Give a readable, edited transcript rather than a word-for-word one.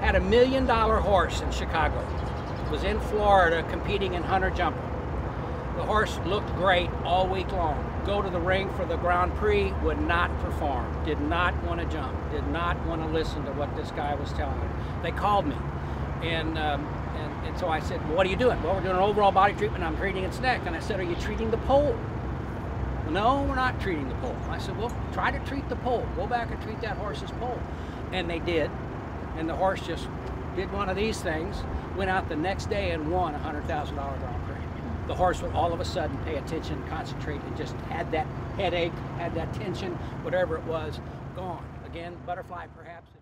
had $1 million horse in Chicago. It was in Florida competing in hunter jumper. The horse looked great all week long. Go to the ring for the Grand Prix, would not perform, did not want to jump, did not want to listen to what this guy was telling him. They called me, and so I said, well, what are you doing? Well, we're doing an overall body treatment, I'm treating its neck. And I said, are you treating the pole? Well, no, we're not treating the pole. I said, well, try to treat the pole. Go back and treat that horse's pole. And they did, and the horse just did one of these things, went out the next day and won $100,000 Grand Prix. The horse would all of a sudden pay attention, concentrate, and just had that headache, had that tension, whatever it was, gone. Again, butterfly perhaps.